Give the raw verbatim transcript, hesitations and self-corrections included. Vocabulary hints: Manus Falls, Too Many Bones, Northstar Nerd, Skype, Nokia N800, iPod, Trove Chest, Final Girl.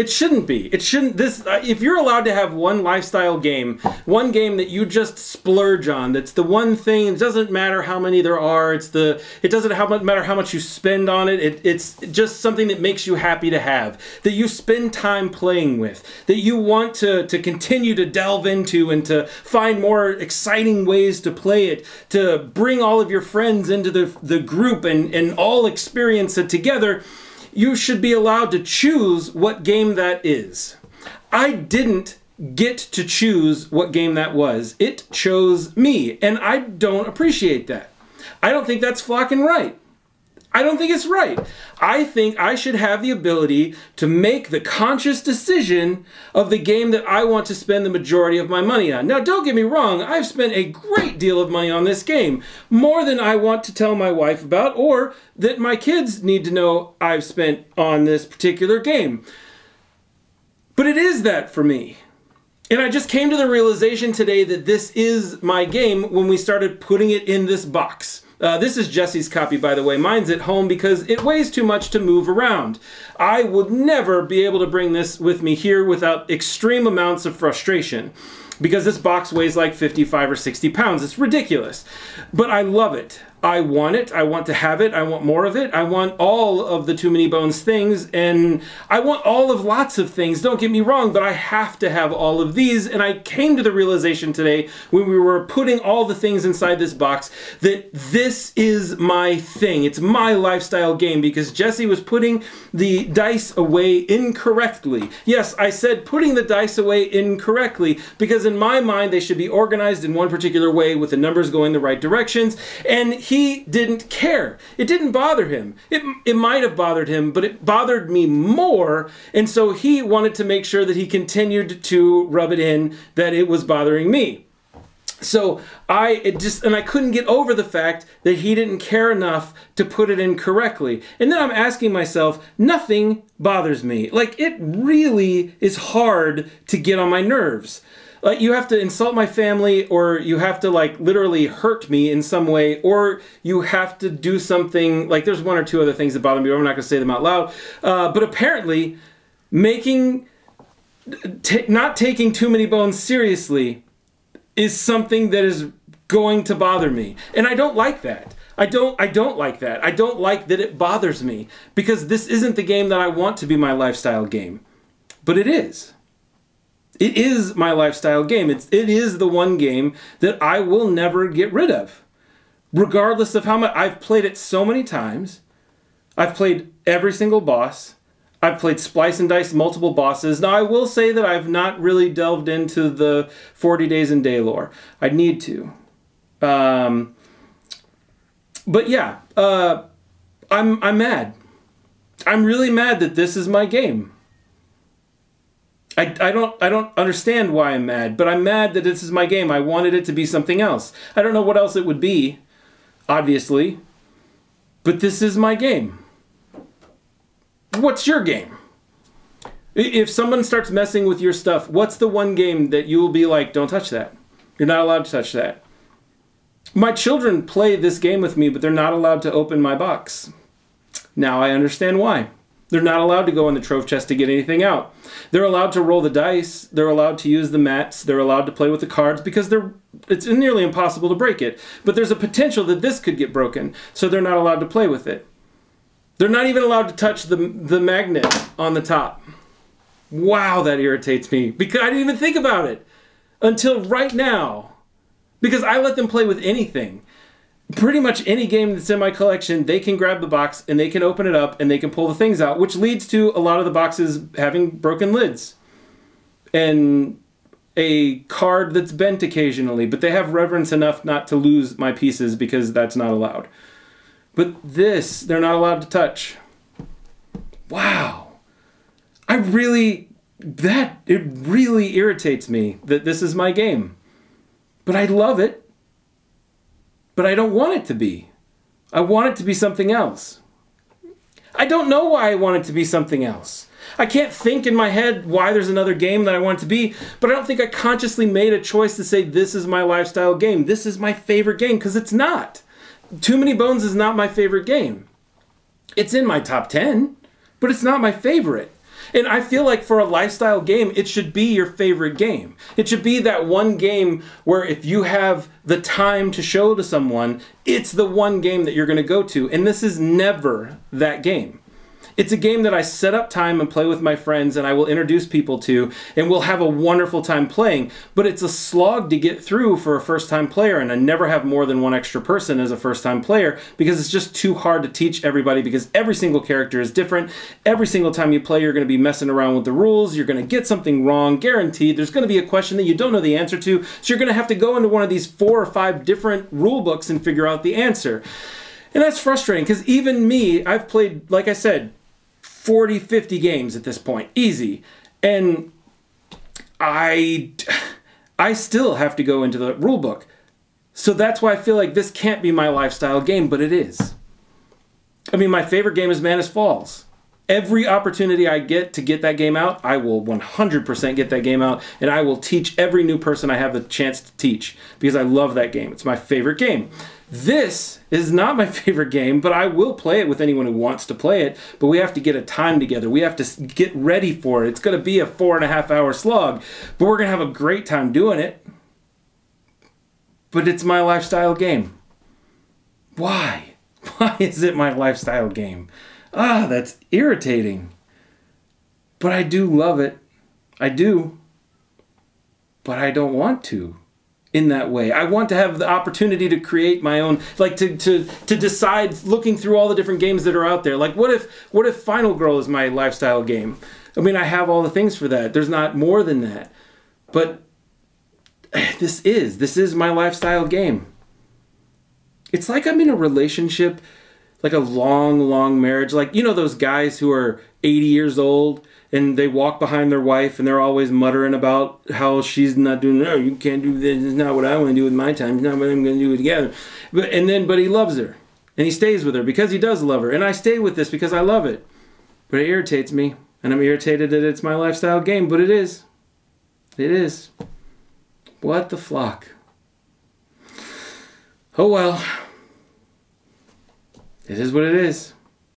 It shouldn't be. It shouldn't. This, if you're allowed to have one lifestyle game, one game that you just splurge on, that's the one thing. It doesn't matter how many there are. It's the. It doesn't matter how much you spend on it. it. It's just something that makes you happy to have, that you spend time playing with, that you want to to continue to delve into and to find more exciting ways to play it, to bring all of your friends into the the group and and all experience it together. You should be allowed to choose what game that is. I didn't get to choose what game that was. It chose me, and I don't appreciate that. I don't think that's flocking right. I don't think it's right. I think I should have the ability to make the conscious decision of the game that I want to spend the majority of my money on. Now, don't get me wrong, I've spent a great deal of money on this game, more than I want to tell my wife about or that my kids need to know I've spent on this particular game. But it is that for me. And I just came to the realization today that this is my game when we started putting it in this box. Uh, this is Jesse's copy, by the way. Mine's at home because it weighs too much to move around. I would never be able to bring this with me here without extreme amounts of frustration, because this box weighs like fifty-five or sixty pounds. It's ridiculous. But I love it. I want it. I want to have it. I want more of it. I want all of the Too Many Bones things, and I want all of lots of things. Don't get me wrong, but I have to have all of these, and I came to the realization today when we were putting all the things inside this box that this is my thing. It's my lifestyle game, because Jesse was putting the dice away incorrectly. Yes, I said putting the dice away incorrectly, because in my mind they should be organized in one particular way with the numbers going the right directions, and he didn't care. It didn't bother him. It, it might have bothered him, but it bothered me more, and so he wanted to make sure that he continued to rub it in that it was bothering me. So I it just, and I couldn't get over the fact that he didn't care enough to put it in correctly. And then I'm asking myself, nothing bothers me. Like, it really is hard to get on my nerves. Like, you have to insult my family, or you have to, like, literally hurt me in some way, or you have to do something, like, there's one or two other things that bother me, but I'm not going to say them out loud. Uh, but apparently, making, t not taking Too Many Bones seriously is something that is going to bother me. And I don't like that. I don't, I don't like that. I don't like that it bothers me, because this isn't the game that I want to be my lifestyle game. But it is. It is my lifestyle game. It's, it is the one game that I will never get rid of. Regardless of how much, I've played it so many times. I've played every single boss. I've played Splice and Dice, multiple bosses. Now, I will say that I've not really delved into the forty days in day lore. I need to. Um, but yeah, uh, I'm, I'm mad. I'm really mad that this is my game. I, I don't I don't understand why I'm mad, but I'm mad that this is my game. I wanted it to be something else. I don't know what else it would be, obviously, but this is my game. What's your game? If someone starts messing with your stuff, what's the one game that you will be like, don't touch that? You're not allowed to touch that. My children play this game with me, but they're not allowed to open my box. Now I understand why. They're not allowed to go in the Trove Chest to get anything out. They're allowed to roll the dice. They're allowed to use the mats. They're allowed to play with the cards, because they're, it's nearly impossible to break it. But there's a potential that this could get broken, so they're not allowed to play with it. They're not even allowed to touch the, the magnet on the top. Wow, that irritates me, because I didn't even think about it until right now, because I let them play with anything. Pretty much any game that's in my collection, they can grab the box and they can open it up and they can pull the things out, which leads to a lot of the boxes having broken lids and a card that's bent occasionally, but they have reverence enough not to lose my pieces, because that's not allowed. But this, they're not allowed to touch. Wow. I really, that, it really irritates me that this is my game. But I love it. But I don't want it to be. I want it to be something else. I don't know why I want it to be something else. I can't think in my head why there's another game that I want it to be, but I don't think I consciously made a choice to say this is my lifestyle game. This is my favorite game, because it's not. Too Many Bones is not my favorite game. It's in my top ten, but it's not my favorite. And I feel like for a lifestyle game, it should be your favorite game. It should be that one game where if you have the time to show to someone, it's the one game that you're going to go to. And this is never that game. It's a game that I set up time and play with my friends, and I will introduce people to, and we'll have a wonderful time playing, but it's a slog to get through for a first-time player, and I never have more than one extra person as a first-time player because it's just too hard to teach everybody because every single character is different. Every single time you play, you're going to be messing around with the rules. You're going to get something wrong, guaranteed. There's going to be a question that you don't know the answer to, so you're going to have to go into one of these four or five different rule books and figure out the answer. And that's frustrating because even me, I've played, like I said, forty, fifty games at this point, easy. And I, I still have to go into the rule book. So that's why I feel like this can't be my lifestyle game, but it is. I mean, my favorite game is Manus Falls. Every opportunity I get to get that game out, I will one hundred percent get that game out, and I will teach every new person I have the chance to teach because I love that game. It's my favorite game. This is not my favorite game, but I will play it with anyone who wants to play it, but we have to get a time together. We have to get ready for it. It's going to be a four and a half hour slog, but we're going to have a great time doing it. But it's my lifestyle game. Why? Why is it my lifestyle game? Ah, that's irritating. But I do love it. I do. But I don't want to. In that way, I want to have the opportunity to create my own, like to to to decide, looking through all the different games that are out there. Like, what if what if Final Girl is my lifestyle game? I mean, I have all the things for that. There's not more than that, but this is this is my lifestyle game. It's like I'm in a relationship, like a long, long marriage. Like, you know those guys who are eighty years old, and they walk behind their wife, and they're always muttering about how she's not doing, no, you can't do this, it's not what I want to do with my time, it's not what I'm going to do together. But, and then, but he loves her, and he stays with her because he does love her, and I stay with this because I love it. But it irritates me, and I'm irritated that it's my lifestyle game, but it is. It is. What the flock? Oh well. It is what it is.